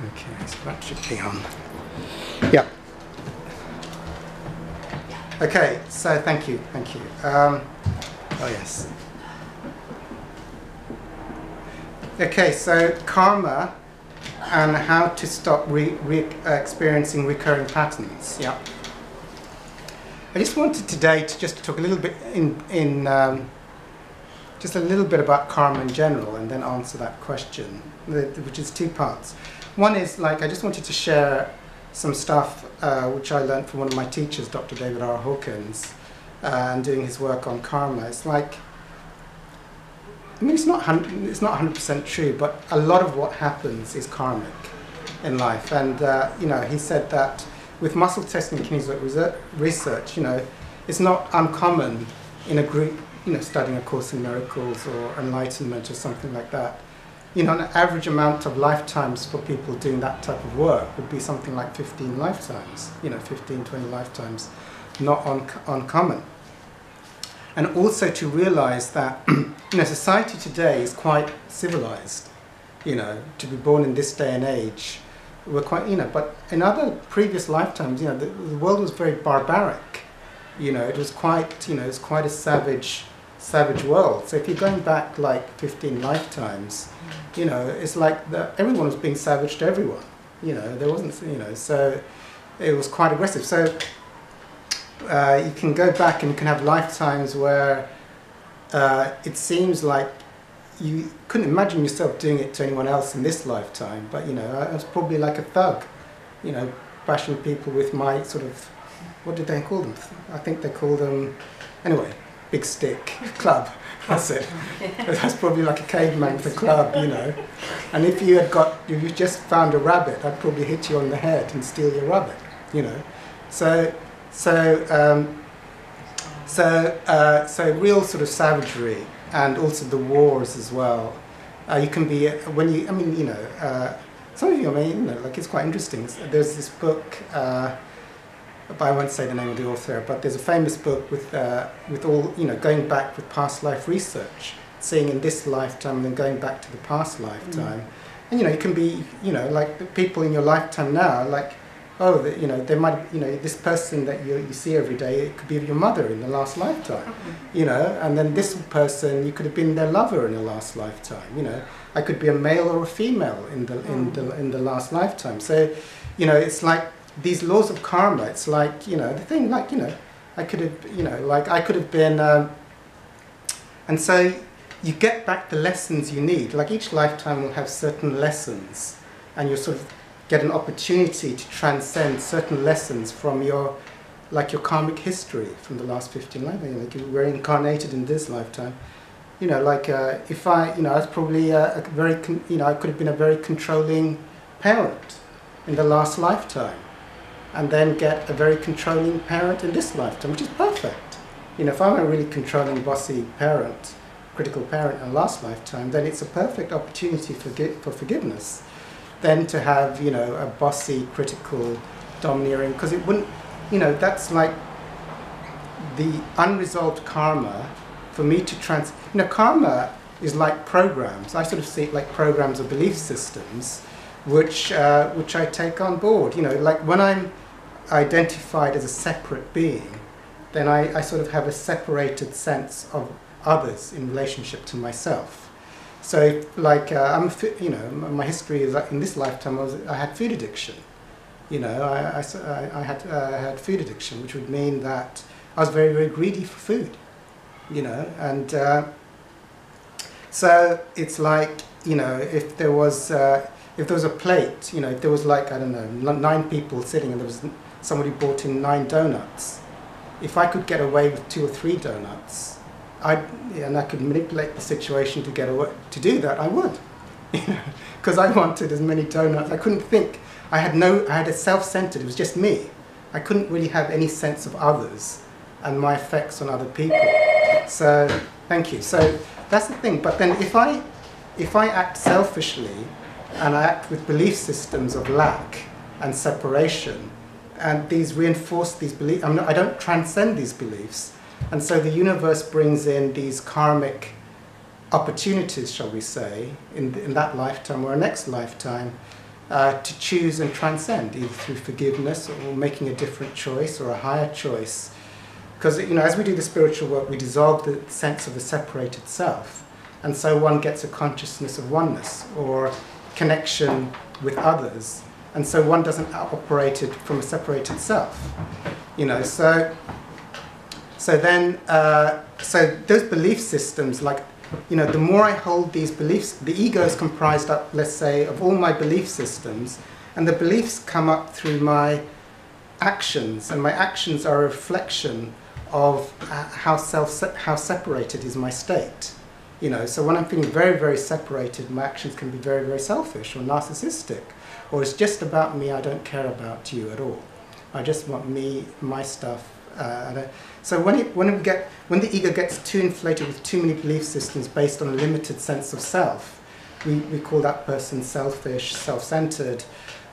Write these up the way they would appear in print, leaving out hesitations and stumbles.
Okay, so that should be on. Yep. Okay, so thank you. Oh yes. Okay, so karma and how to stop experiencing recurring patterns. Yeah. I just wanted today to just talk a little bit just a little bit about karma in general, and then answer that question, which is two parts. One is, like, I just wanted to share some stuff which I learned from one of my teachers, Dr. David R. Hawkins, and doing his work on karma. It's like, I mean, it's not 100% true, but a lot of what happens is karmic in life. And you know, he said that with muscle testing and kinesiotic research, you know, it's not uncommon in a group, you know, studying A Course in Miracles or Enlightenment or something like that. You know, an average amount of lifetimes for people doing that type of work would be something like 15 lifetimes, you know, 15, 20 lifetimes, not uncommon. And also to realize that, you know, society today is quite civilized, you know, to be born in this day and age, we're quite, you know, but in other previous lifetimes, you know, the world was very barbaric, you know, it was quite, you know, it's quite a savage world. So if you're going back like 15 lifetimes, you know, it's like everyone was being savage to everyone. You know, there wasn't, you know, so it was quite aggressive. So you can go back and you can have lifetimes where it seems like you couldn't imagine yourself doing it to anyone else in this lifetime. But, you know, I was probably like a thug, you know, bashing people with my sort of, what did they call them? I think they call them, anyway, big stick club, that's it. That's probably like a caveman with a club, you know. And if you just found a rabbit, I'd probably hit you on the head and steal your rabbit, you know. So real sort of savagery, and also the wars as well. You can be when you, I mean, you know, some of you, I mean, you know, like, it's quite interesting. There's this book. But I won't say the name of the author, but there's a famous book with all, you know, going back with past life research, seeing in this lifetime and then going back to the past lifetime. And, you know, you can be, you know, like the people in your lifetime now, like, oh, you know, they might, you know, this person that you see every day, it could be your mother in the last lifetime, you know, and then this person, you could have been their lover in the last lifetime, you know. I could be a male or a female in the last lifetime. So, you know, it's like, these laws of karma, it's like, you know, the thing, like, you know, I could have, you know, like, I could have been, and so you get back the lessons you need. Like, each lifetime will have certain lessons, and you sort of get an opportunity to transcend certain lessons from your, like, your karmic history from the last 15 lifetimes. Like, you were incarnated in this lifetime, you know, like, if I, you know, I was probably a very, you know, I could have been a very controlling parent in the last lifetime, and then get a very controlling parent in this lifetime, which is perfect. You know, if I'm a really controlling, bossy parent, critical parent in the last lifetime, then it's a perfect opportunity for forgiveness. Then to have, you know, a bossy, critical, domineering, because it wouldn't, you know, that's like the unresolved karma for me to you know, karma is like programs. I sort of see it like programs or belief systems, which I take on board. You know, like when I'm identified as a separate being, then I sort of have a separated sense of others in relationship to myself. So, like, you know, my history is like in this lifetime I had food addiction. You know, I had food addiction, which would mean that I was very, very greedy for food. You know, and so it's like, you know, if there was a plate, you know, if there was like, I don't know, 9 people sitting and there was somebody brought in 9 donuts, if I could get away with 2 or 3 donuts, and I could manipulate the situation to get away, to do that, I would, you know, because I wanted as many donuts. I couldn't think. I had a self-centered, it was just me. I couldn't really have any sense of others and my effects on other people. So, thank you. So, that's the thing. But then if I act selfishly, and I act with belief systems of lack and separation, and these reinforce these beliefs. I don't transcend these beliefs, and so the universe brings in these karmic opportunities, shall we say, in that lifetime or next lifetime, to choose and transcend, either through forgiveness or making a different choice or a higher choice. Because, you know, as we do the spiritual work, we dissolve the sense of the separated self. And so one gets a consciousness of oneness or connection with others. And so one doesn't operate it from a separated self. You know, so those belief systems, like, you know, the more I hold these beliefs, the ego is comprised up, let's say, of all my belief systems, and the beliefs come up through my actions, and my actions are a reflection of how separated is my state. You know, so when I'm feeling very, very separated, my actions can be very, very selfish or narcissistic, or it's just about me, I don't care about you at all. I just want me, my stuff. So when the ego gets too inflated with too many belief systems based on a limited sense of self, we call that person selfish, self-centered,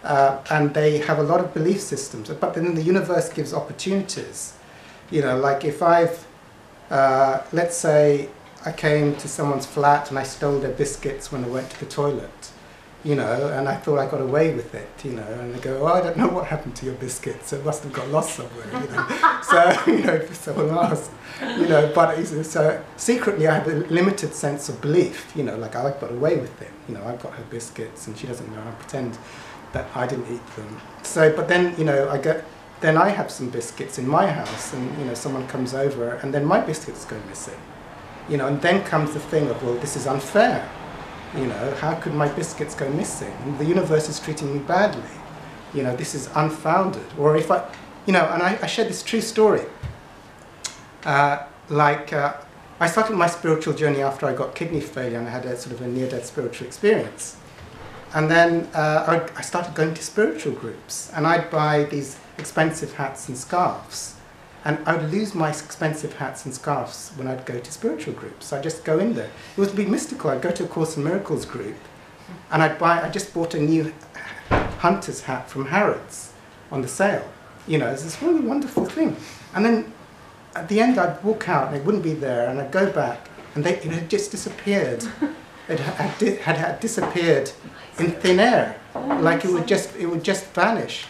and they have a lot of belief systems. But then the universe gives opportunities. You know, like if I've, let's say I came to someone's flat and I stole their biscuits when I went to the toilet. You know, and I thought I got away with it, you know, and they go, oh, I don't know what happened to your biscuits, it must have got lost somewhere, you know, so, you know, if someone asked, you know, but so secretly I have a limited sense of belief, you know, like I got away with it, you know, I've got her biscuits and she doesn't know, I pretend that I didn't eat them. So, but then, you know, then I have some biscuits in my house and, you know, someone comes over and then my biscuits go missing, you know, and then comes the thing of, well, this is unfair. You know, how could my biscuits go missing? The universe is treating me badly. You know, this is unfounded. Or if I, you know, and I shared this true story. I started my spiritual journey after I got kidney failure and I had a sort of a near-death spiritual experience. And then I started going to spiritual groups and I'd buy these expensive hats and scarves. And I would lose my expensive hats and scarves when I'd go to spiritual groups. So I'd just go in there. It was a bit mystical. I'd go to a Course in Miracles group, and I just bought a new hunter's hat from Harrods on the sale. You know, it's this really wonderful thing. And then at the end, I'd walk out, and it wouldn't be there, and I'd go back, and it had just disappeared. It had disappeared in thin air. Like it would just vanish.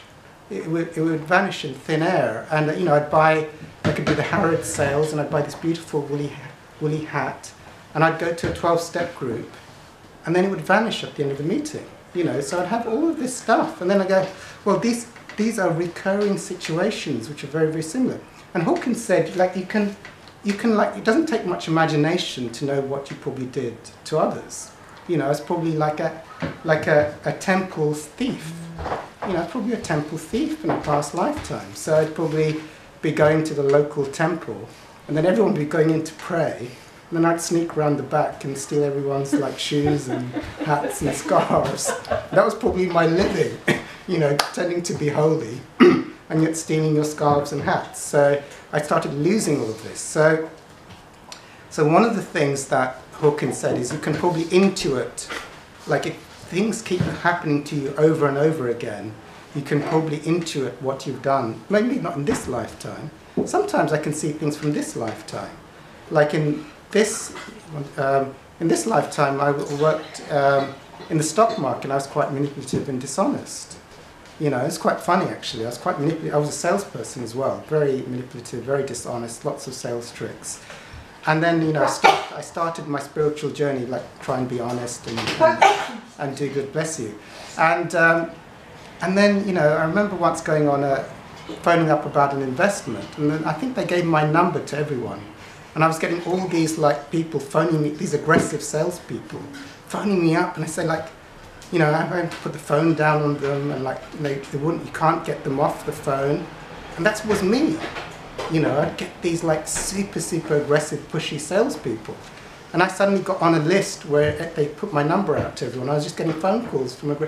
It would vanish in thin air, and you know, I could do the Harrods sales, and I'd buy this beautiful woolly hat, and I'd go to a 12-step group, and then it would vanish at the end of the meeting, you know. So I'd have all of this stuff, and then I go, well, these are recurring situations which are very, very similar. And Hawkins said, like it doesn't take much imagination to know what you probably did to others. You know, it's probably like a temple thief. You know, I was probably a temple thief in a past lifetime, so I'd probably be going to the local temple, and then everyone would be going in to pray, and then I'd sneak around the back and steal everyone's like shoes and hats and scarves. That was probably my living, you know, pretending to be holy, and yet stealing your scarves and hats. So I started losing all of this. So one of the things that Hawkins said is you can probably intuit, like things keep happening to you over and over again, you can probably intuit what you've done. Maybe not in this lifetime. Sometimes I can see things from this lifetime. Like in this lifetime, I worked in the stock market. And I was quite manipulative and dishonest. You know, it's quite funny actually. I was quite manipulative. I was a salesperson as well. Very manipulative, very dishonest. Lots of sales tricks. And then, you know, I started my spiritual journey, like try and be honest and do good, bless you. And then, you know, I remember once going on phoning up about an investment, and then I think they gave my number to everyone. And I was getting all these, like, people phoning me, these aggressive salespeople, phoning me up, and I say, like, you know, I'm going to put the phone down on them, and, like, they wouldn't, you can't get them off the phone. And that was me. You know, I'd get these like super, super aggressive, pushy salespeople. And I suddenly got on a list where they put my number out to everyone. I was just getting phone calls from a,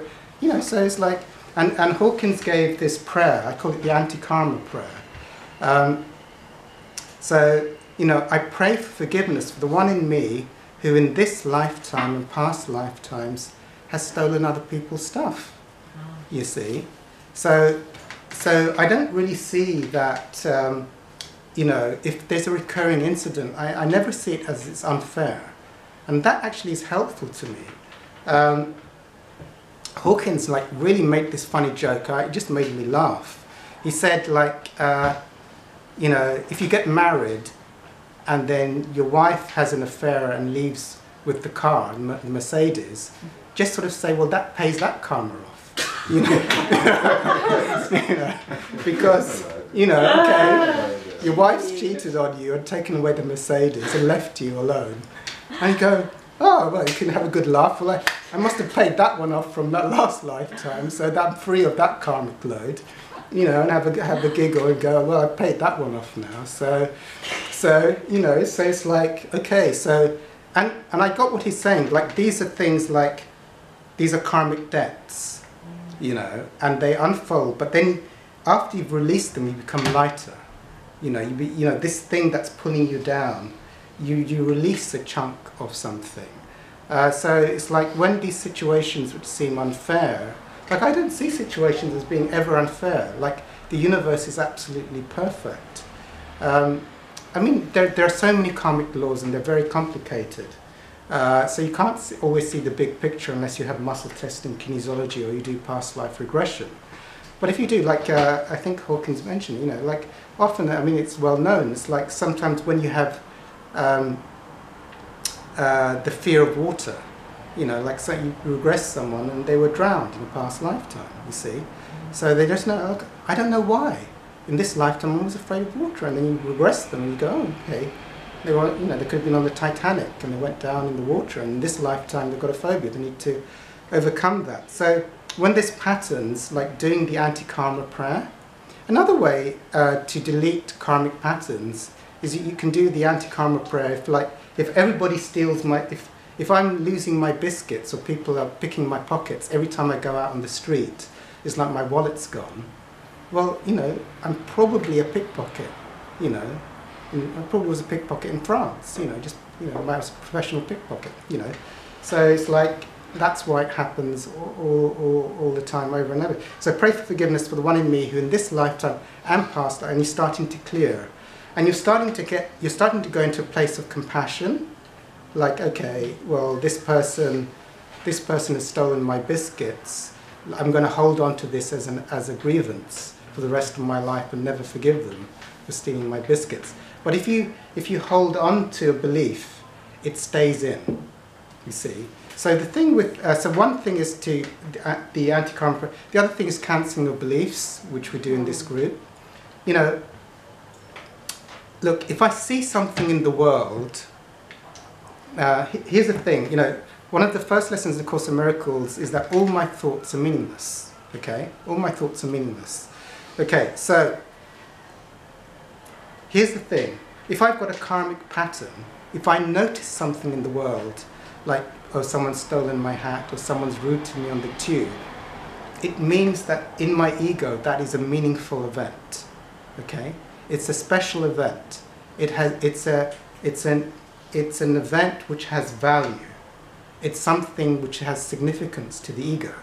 you know, so it's like, and Hawkins gave this prayer, I call it the anti-karma prayer. So, you know, I pray for forgiveness for the one in me who in this lifetime and past lifetimes has stolen other people's stuff, you see. So I don't really see that, you know, if there's a recurring incident, I never see it as it's unfair. And that actually is helpful to me. Hawkins like really made this funny joke. It just made me laugh. He said like, you know, if you get married and then your wife has an affair and leaves with the car, the Mercedes, just sort of say, well, that pays that karma off, you know, you know, because, you know, okay, your wife's cheated on you and taken away the Mercedes and left you alone, and you go, oh, well, you can have a good laugh. Well, I must have paid that one off from that last lifetime, so that I'm free of that karmic load, you know, and have a giggle and go, well, I paid that one off now. So you know, so it's like, okay, so, and I got what he's saying. Like, these are things like, these are karmic debts, you know, and they unfold. But then after you've released them, you become lighter. You know, you know, this thing that's pulling you down, you release a chunk of something. So it's like when these situations which seem unfair, like I don't see situations as being ever unfair. Like the universe is absolutely perfect. I mean, there are so many karmic laws and they're very complicated. So you can't always see the big picture unless you have muscle testing, kinesiology, or you do past life regression. But if you do, like I think Hawkins mentioned, you know, like often, I mean, it's well known. It's like sometimes when you have the fear of water, you know, like say you regress someone and they were drowned in a past lifetime, you see. So they just know, like, I don't know why. In this lifetime, I was afraid of water, and then you regress them, and you go, oh, okay, they were, you know, they could have been on the Titanic, and they went down in the water, and in this lifetime they've got a phobia, they need to overcome that. So when there's patterns, like doing the anti-karma prayer, another way to delete karmic patterns is that you can do the anti-karma prayer. If, like, if everybody steals my, if I'm losing my biscuits, or people are picking my pockets every time I go out on the street, it's like my wallet's gone. Well, you know, I'm probably a pickpocket, you know. I probably was a pickpocket in France, you know, just, you know, I was a professional pickpocket, you know. So it's like, that's why it happens all the time, over and over. So pray for forgiveness for the one in me who in this lifetime and past, and you're starting to clear. And you're starting to go into a place of compassion. Like, okay, well, this person has stolen my biscuits. I'm going to hold on to this as a grievance for the rest of my life and never forgive them for stealing my biscuits. But if you hold on to a belief, it stays in, you see. So the thing with so one thing is to the anti-karma. The other thing is cancelling of beliefs, which we do in this group. You know, look, if I see something in the world, here's the thing, you know. One of the first lessons in A Course in Miracles is that all my thoughts are meaningless, okay? All my thoughts are meaningless. Okay, so here's the thing. If I've got a karmic pattern, if I notice something in the world, like, oh, someone's stolen my hat, or someone's rude to me on the tube, it means that in my ego, that is a meaningful event, okay? It's a special event. It's an event which has value. It's something which has significance to the ego.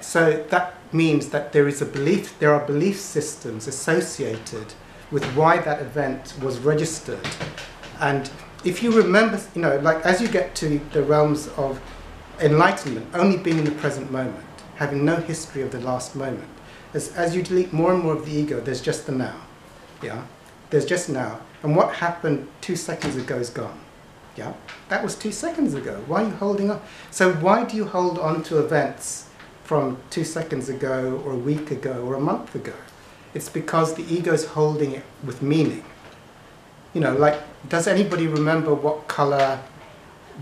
So that means that there is a belief, there are belief systems associated with why that event was registered. And if you remember, you know, like as you get to the realms of enlightenment, only being in the present moment, having no history of the last moment, as you delete more and more of the ego, there's just the now. Yeah? There's just now. And what happened 2 seconds ago is gone. Yeah, that was 2 seconds ago. Why are you holding on? So why do you hold on to events from 2 seconds ago, or a week ago, or a month ago? It's because the ego's holding it with meaning. You know, like, does anybody remember what color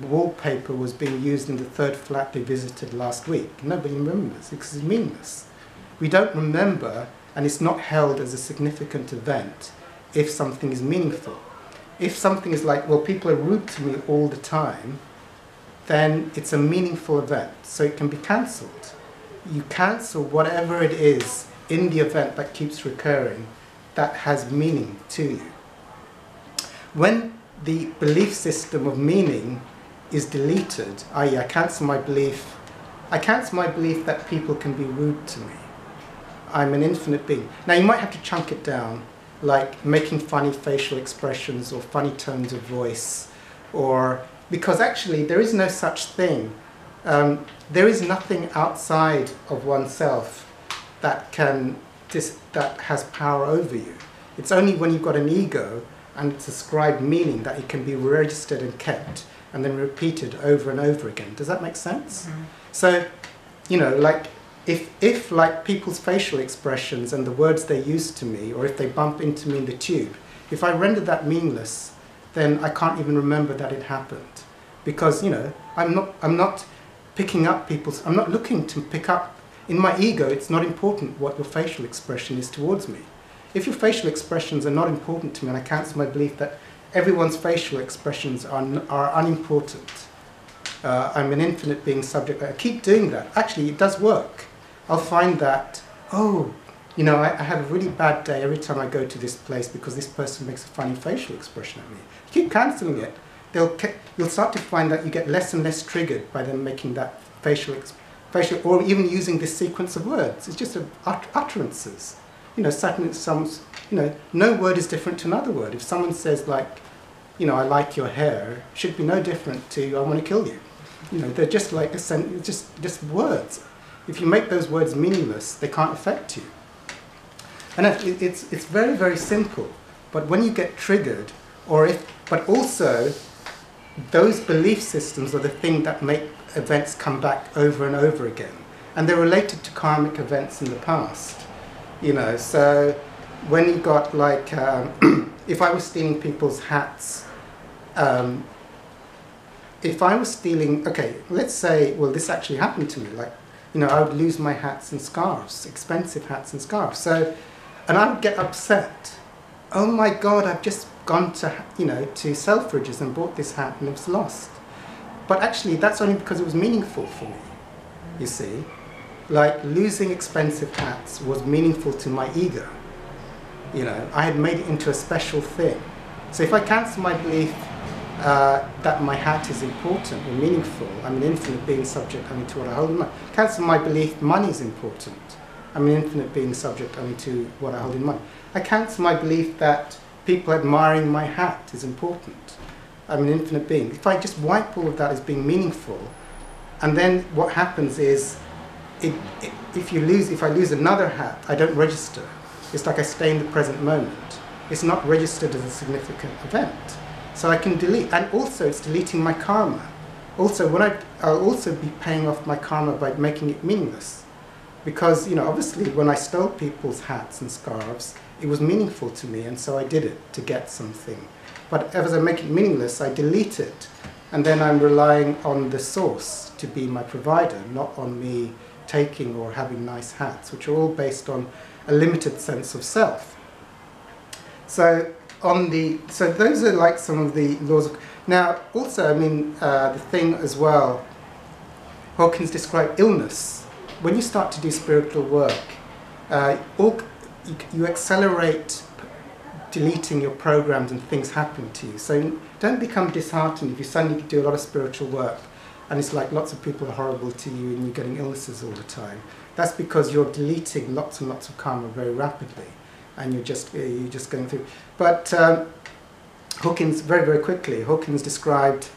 wallpaper was being used in the third flat they visited last week? Nobody remembers, because it's meaningless. We don't remember, and it's not held as a significant event if something is meaningful. If something is like, well, people are rude to me all the time, then it's a meaningful event, so it can be cancelled. You cancel whatever it is in the event that keeps recurring that has meaning to you. When the belief system of meaning is deleted, i.e. I cancel my belief that people can be rude to me. I'm an infinite being. Now, you might have to chunk it down, like making funny facial expressions or funny tones of voice, or because actually there is no such thing There is nothing outside of oneself that can that has power over you. It's only when you've got an ego and it's ascribed meaning that it can be registered and kept and then repeated over and over again. Does that make sense? Mm-hmm. So, you know, like if like people's facial expressions and the words they use to me, or if they bump into me in the tube, if I render that meaningless, then I can't even remember that it happened, because, you know, I'm not picking up people's. I'm not looking to pick up. In my ego, it's not important what your facial expression is towards me. If your facial expressions are not important to me, and I cancel my belief that everyone's facial expressions are unimportant. I'm an infinite being subject. I keep doing that. Actually, it does work. I'll find that, oh, you know, I have a really bad day every time I go to this place because this person makes a funny facial expression at me. You keep cancelling it. You'll start to find that you get less and less triggered by them making that facial or even using this sequence of words. It's just utterances. You know, no word is different to another word. If someone says, like, you know, I like your hair, it should be no different to I want to kill you. You know, they're just like just words. If you make those words meaningless, they can't affect you. And it's very, very simple. But when you get triggered, but also those belief systems are the thing that make events come back over and over again. And they're related to karmic events in the past. You know, so when you got like, if I was stealing people's hats, okay, let's say, well, this actually happened to me. Like, you know, I would lose my hats and scarves, expensive hats and scarves. So, and I would get upset. Oh my God, I've just gone to, you know, to Selfridges and bought this hat and it was lost. But actually, that's only because it was meaningful for me, you see. Like, losing expensive hats was meaningful to my ego. You know, I had made it into a special thing. So if I cancel my belief that my hat is important or meaningful, I'm an infinite being subject only to what I hold in mind. Cancel my belief money is important. I'm an infinite being subject only to what I hold in mind. I cancel my belief that people admiring my hat is important. I'm an infinite being. If I just wipe all of that as being meaningful, and then what happens is, if I lose another hat, I don't register. It's like I stay in the present moment. It's not registered as a significant event. So I can delete, and also it's deleting my karma. Also, I'll also be paying off my karma by making it meaningless. Because, you know, obviously when I stole people's hats and scarves, it was meaningful to me, and so I did it to get something. But as I make it meaningless, I delete it. And then I'm relying on the source to be my provider, not on me taking or having nice hats, which are all based on a limited sense of self. So so those are like some of the laws of. Now, also, I mean, the thing as well, Hawkins described illness. When you start to do spiritual work, you accelerate deleting your programs and things happen to you. So don't become disheartened if you suddenly do a lot of spiritual work and it's like lots of people are horrible to you and you're getting illnesses all the time. That's because you're deleting lots and lots of karma very rapidly and you're just going through. But Hawkins, very, very quickly, Hawkins described,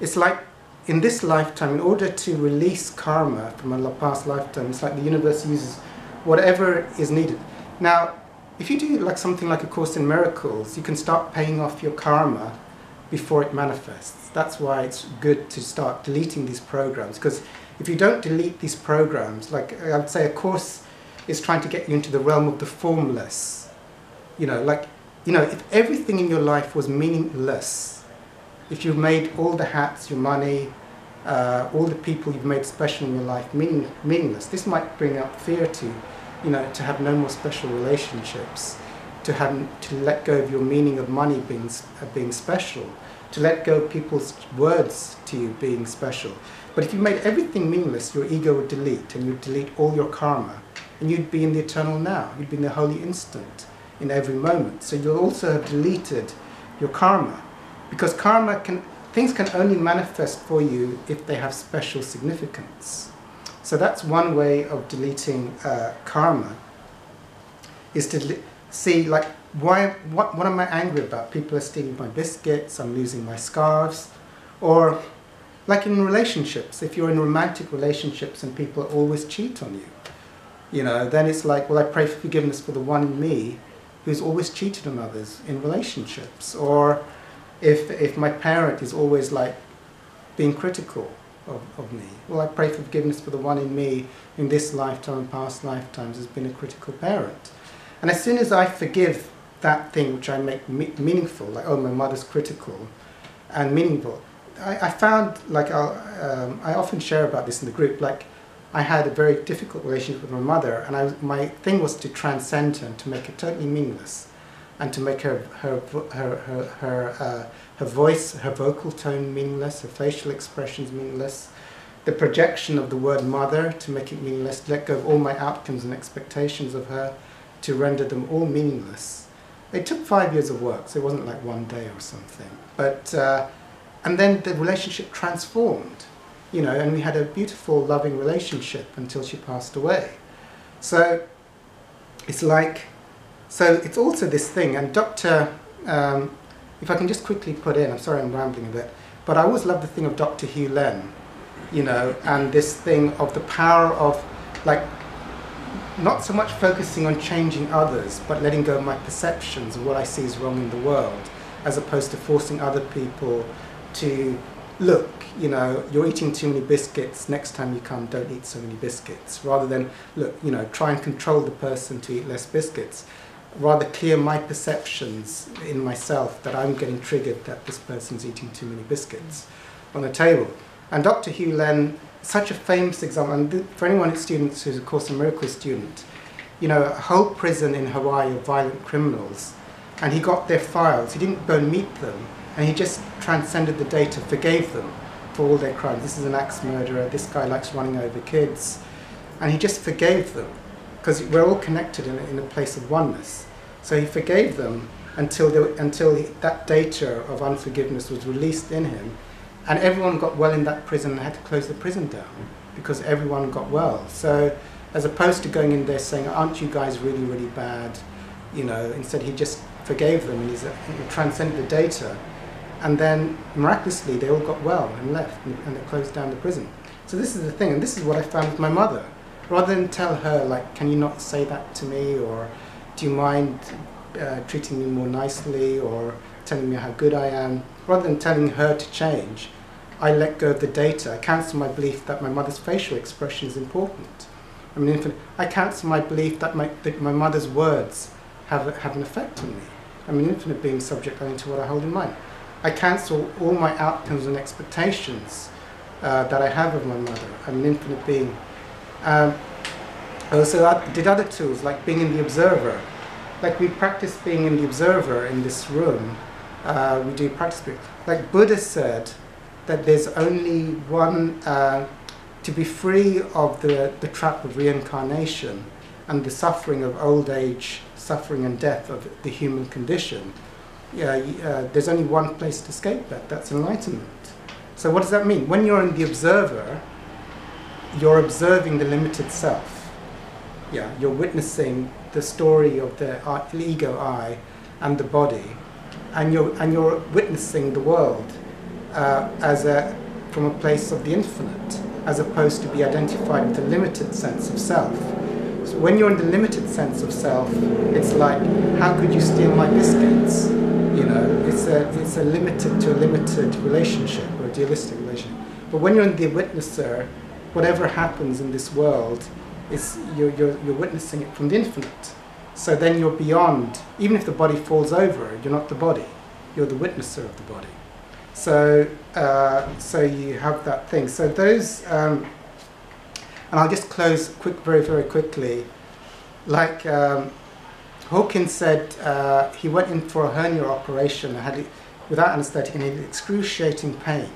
it's like in this lifetime, in order to release karma from a past lifetime, it's like the universe uses whatever is needed. Now, if you do like something like A Course in Miracles, you can start paying off your karma before it manifests. That's why it's good to start deleting these programs, because if you don't delete these programs, like I would say A Course is trying to get you into the realm of the formless. You know, like, you know, if everything in your life was meaningless, if you made all the hats, your money, all the people you've made special in your life meaningless, this might bring up fear to you. You know, to have no more special relationships, to let go of your meaning of money being special, to let go of people's words to you being special. But if you made everything meaningless, your ego would delete, and you'd delete all your karma, and you'd be in the eternal now. You'd be in the holy instant, in every moment. So you'll also have deleted your karma, because things can only manifest for you if they have special significance. So that's one way of deleting karma, is to see, like, what am I angry about? People are stealing my biscuits, I'm losing my scarves. Or Like in relationships, if you're in romantic relationships and people always cheat on you, you know, then it's like, well, I pray for forgiveness for the one in me who's always cheated on others in relationships. Or if my parent is always like being critical of me, well, I pray for forgiveness for the one in me in this lifetime and past lifetimes has been a critical parent. And as soon as I forgive that thing which I make meaningful, like, oh, my mother's critical and meaningful, I found, like, I often share about this in the group, like, I had a very difficult relationship with my mother, and my thing was to transcend her and to make her totally meaningless, and to make her voice, her vocal tone meaningless, her facial expressions meaningless, the projection of the word mother to make it meaningless, to let go of all my outcomes and expectations of her, to render them all meaningless. It took 5 years of work, so it wasn't like one day or something. But and then the relationship transformed, you know, and we had a beautiful, loving relationship until she passed away. So it's like, so it's also this thing, and Dr. If I can just quickly put in, I'm sorry I'm rambling a bit, but I always love the thing of Dr. Hugh Len, you know, and this thing of the power of, like, not so much focusing on changing others, but letting go of my perceptions of what I see is wrong in the world, as opposed to forcing other people to look, you know, you're eating too many biscuits, next time you come, don't eat so many biscuits, rather than, look, you know, try and control the person to eat less biscuits, rather clear my perceptions in myself that I'm getting triggered that this person's eating too many biscuits on the table. And Dr. Hugh Len, such a famous example, and for anyone who's a Course in Miracles student, you know, a whole prison in Hawaii of violent criminals, and he got their files, he didn't go and meet them, and he just transcended the data, forgave them for all their crimes. This is an axe murderer, this guy likes running over kids. And he just forgave them, because we're all connected in a place of oneness. So he forgave them until that data of unforgiveness was released in him. And everyone got well in that prison and had to close the prison down, because everyone got well. So as opposed to going in there saying, aren't you guys really, really bad? You know, instead he just forgave them, and he transcended the data. And then, miraculously, they all got well and left, and they closed down the prison. So this is the thing, and this is what I found with my mother. Rather than tell her, like, can you not say that to me, or do you mind treating me more nicely, or telling me how good I am, rather than telling her to change, I let go of the data. I cancel my belief that my mother's facial expression is important. I mean, I cancel my belief that my mother's words have an effect on me. I'm an infinite being subject only to what I hold in mind. I cancel all my outcomes and expectations that I have of my mother. I'm an infinite being. Also, I did other tools, like being in the observer. Like, we practice being in the observer in this room. We do practice. Like Buddha said that there's only one, to be free of the trap of reincarnation and the suffering of old age, suffering and death of the human condition. There's only one place to escape that, that's enlightenment. So what does that mean? When you're in the observer, you're observing the limited self. Yeah, you're witnessing the story of the ego I and the body, and you're witnessing the world from a place of the infinite, as opposed to be identified with the limited sense of self. So when you're in the limited sense of self, it's like, how could you steal my biscuits? You know, it's a limited to a limited relationship, or a dualistic relationship. But when you're in the witnesser, whatever happens in this world, you're witnessing it from the infinite. So then you're beyond, even if the body falls over, you're not the body, you're the witnesser of the body. So, so you have that thing. So those, and I'll just close very, very quickly. Like, Hawkins said he went in for a hernia operation and had it without anaesthetic, and he had excruciating pain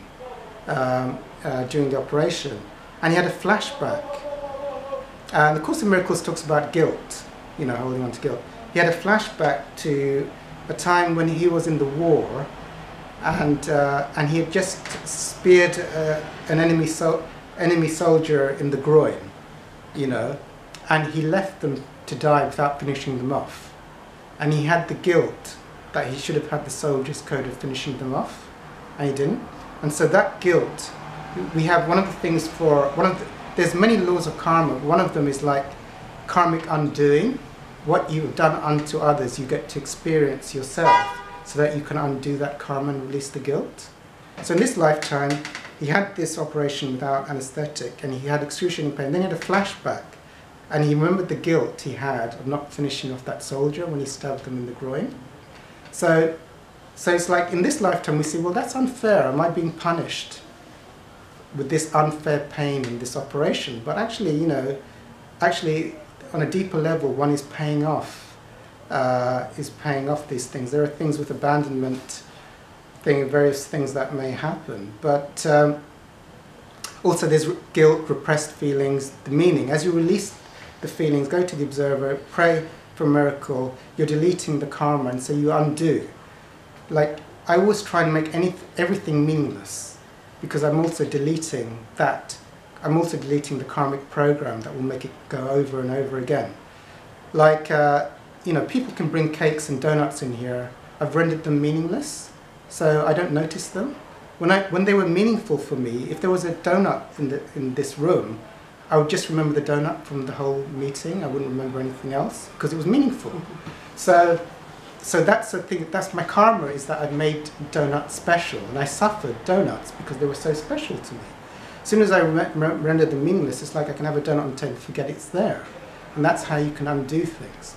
during the operation. And he had a flashback. And the Course in Miracles talks about guilt, you know, holding on to guilt. He had a flashback to a time when he was in the war, and he had just speared an enemy soldier in the groin, you know, and he left them to die without finishing them off. And he had the guilt that he should have had the soldier's code of finishing them off, and he didn't. And so that guilt we have one of the things for, there's many laws of karma. One of them is like karmic undoing. What you've done unto others, you get to experience yourself, so that you can undo that karma and release the guilt. So in this lifetime, he had this operation without anesthetic, and he had excruciating pain. Then he had a flashback, and he remembered the guilt he had of not finishing off that soldier when he stabbed them in the groin. So it's like in this lifetime we say, well, that's unfair. Am I being punished with this unfair pain and this operation? But actually, you know, on a deeper level, one is paying off, these things. There are things with abandonment, various things that may happen. But also there's guilt, repressed feelings, the meaning. As you release the feelings, go to the observer, pray for a miracle, you're deleting the karma, and so you undo. Like, I always try and make everything meaningless, because I'm also deleting that. I'm also deleting the karmic program that will make it go over and over again. Like, you know, people can bring cakes and donuts in here. I've rendered them meaningless, so I don't notice them. When they were meaningful for me, if there was a donut in this room, I would just remember the donut from the whole meeting. I wouldn't remember anything else, because it was meaningful. So that's the thing, that's my karma, is that I've made donuts special, and I suffered donuts because they were so special to me. As soon as I render them meaningless, it's like I can have a donut and forget it's there. And that's how you can undo things.